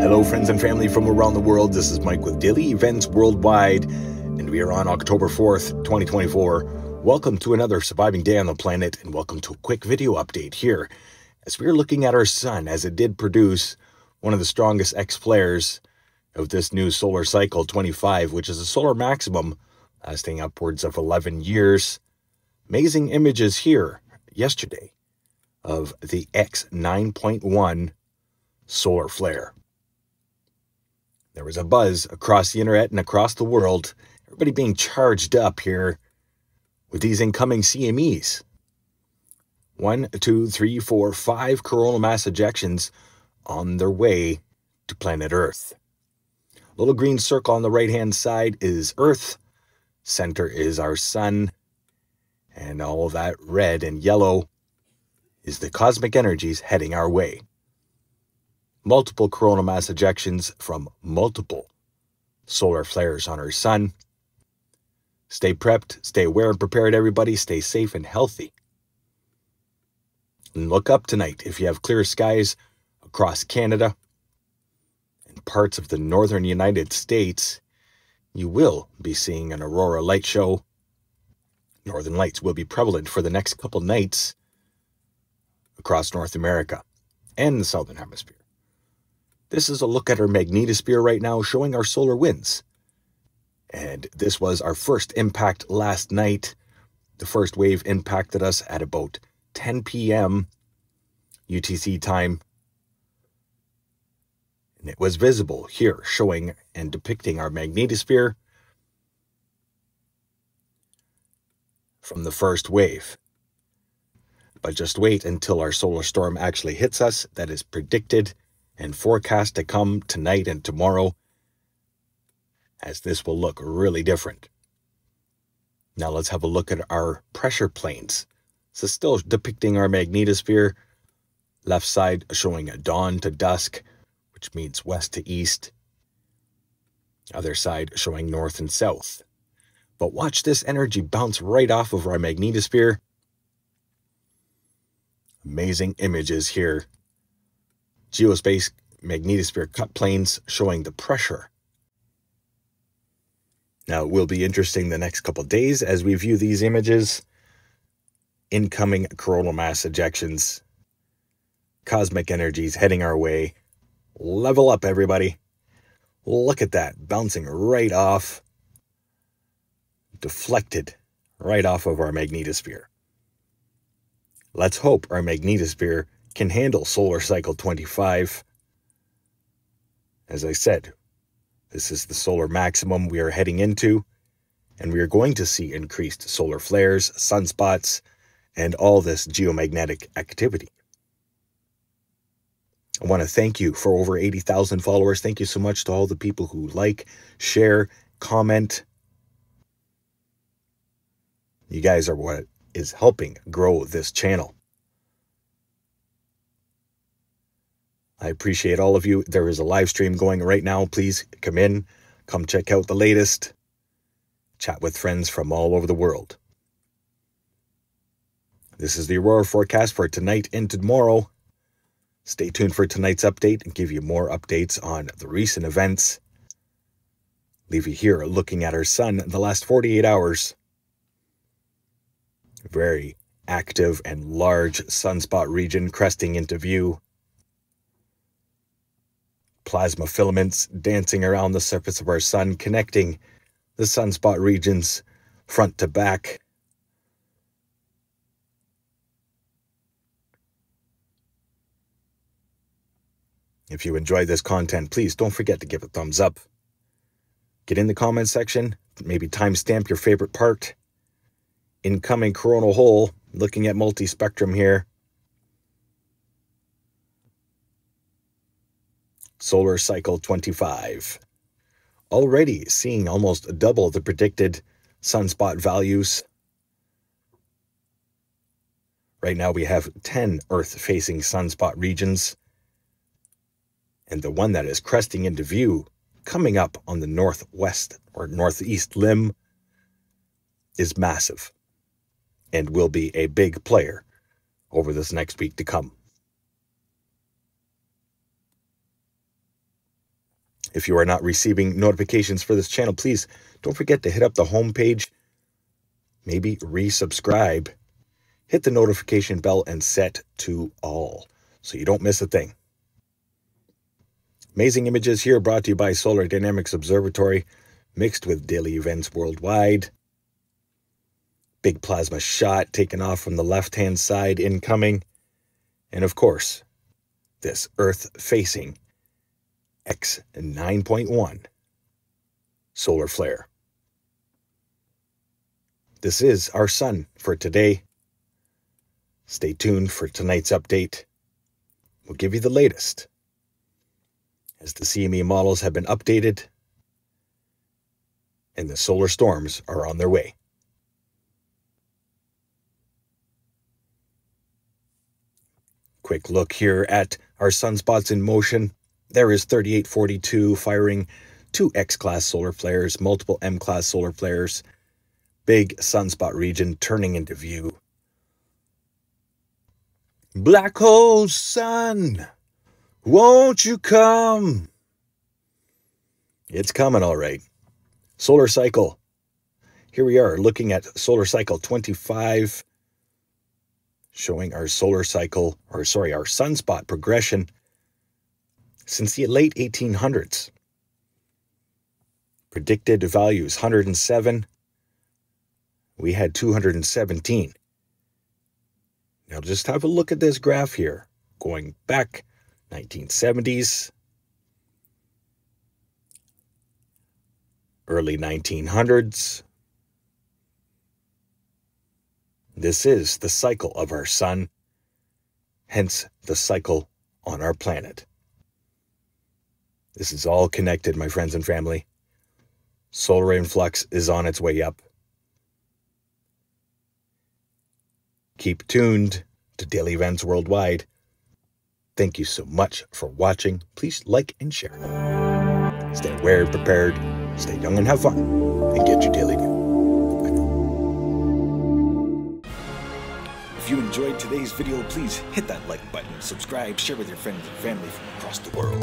Hello friends and family from around the world, this is Mike with Daily Events Worldwide, and we are on October 4th, 2024. Welcome to another surviving day on the planet, and welcome to a quick video update here, as we are looking at our sun, as it did produce one of the strongest X-flares of this new solar cycle 25, which is a solar maximum lasting upwards of 11 years. Amazing images here yesterday of the X9.1 solar flare. There was a buzz across the internet and across the world, everybody being charged up here with these incoming CMEs. 5 coronal mass ejections on their way to planet Earth. Little green circle on the right-hand side is Earth. Center is our sun. And all that red and yellow is the cosmic energies heading our way. Multiple coronal mass ejections from multiple solar flares on our sun. Stay prepped, stay aware and prepared, everybody. Stay safe and healthy. And look up tonight if you have clear skies across Canada and parts of the northern United States. You will be seeing an aurora light show. Northern lights will be prevalent for the next couple nights across North America and the southern hemisphere. This is a look at our magnetosphere right now, showing our solar winds. And this was our first impact last night. The first wave impacted us at about 10 p.m. UTC time. And it was visible here, showing and depicting our magnetosphere from the first wave. But just wait until our solar storm actually hits us. That is predicted and forecast to come tonight and tomorrow, as this will look really different. Now let's have a look at our pressure planes. This is still depicting our magnetosphere. Left side showing a dawn to dusk, which means west to east. Other side showing north and south. But watch this energy bounce right off of our magnetosphere. Amazing images here. Geospace magnetosphere cut planes showing the pressure. Now it will be interesting the next couple days as we view these images. Incoming coronal mass ejections. Cosmic energies heading our way. Level up, everybody. Look at that, bouncing right off. Deflected right off of our magnetosphere. Let's hope our magnetosphere can handle solar cycle 25. As I said, this is the solar maximum we are heading into, and we are going to see increased solar flares, sunspots, and all this geomagnetic activity. I want to thank you for over 80,000 followers. Thank you so much to all the people who like, share, comment. You guys are what is helping grow this channel. I appreciate all of you. There is a live stream going right now. Please come in, come check out the latest. Chat with friends from all over the world. This is the aurora forecast for tonight and tomorrow. Stay tuned for tonight's update and give you more updates on the recent events. Leave you here looking at our sun in the last 48 hours. Very active and large sunspot region cresting into view. Plasma filaments dancing around the surface of our sun, connecting the sunspot regions front to back. If you enjoyed this content, please don't forget to give a thumbs up. Get in the comment section, maybe timestamp your favorite part. Incoming coronal hole, looking at multi-spectrum here. Solar cycle 25. Already seeing almost double the predicted sunspot values. Right now we have 10 Earth-facing sunspot regions. And the one that is cresting into view, coming up on the northwest or northeast limb, is massive and will be a big player over this next week to come. If you are not receiving notifications for this channel, please don't forget to hit up the homepage, maybe resubscribe, hit the notification bell and set to all so you don't miss a thing. Amazing images here brought to you by Solar Dynamics Observatory, mixed with Daily Events Worldwide. Big plasma shot taken off from the left-hand side incoming. And of course, this Earth-facing X9.1 solar flare. This is our sun for today. Stay tuned for tonight's update. We'll give you the latest as the CME models have been updated and the solar storms are on their way. Quick look here at our sunspots in motion. There is 3842 firing 2 X-class solar flares, multiple M-class solar flares. Big sunspot region turning into view. Black hole sun, won't you come? It's coming, all right. Solar cycle. Here we are looking at solar cycle 25, showing our solar cycle, or sorry, our sunspot progression since the late 1800s. Predicted values 107. We had 217. Now just have a look at this graph here, going back 1970s, early 1900s. This is the cycle of our sun, hence the cycle on our planet. This is all connected, my friends and family. Solar influx is on its way up. Keep tuned to Daily Events Worldwide. Thank you so much for watching. Please like and share. Stay aware and prepared. Stay young and have fun. And get your daily view. If you enjoyed today's video, please hit that like button, subscribe, share with your friends and family from across the world.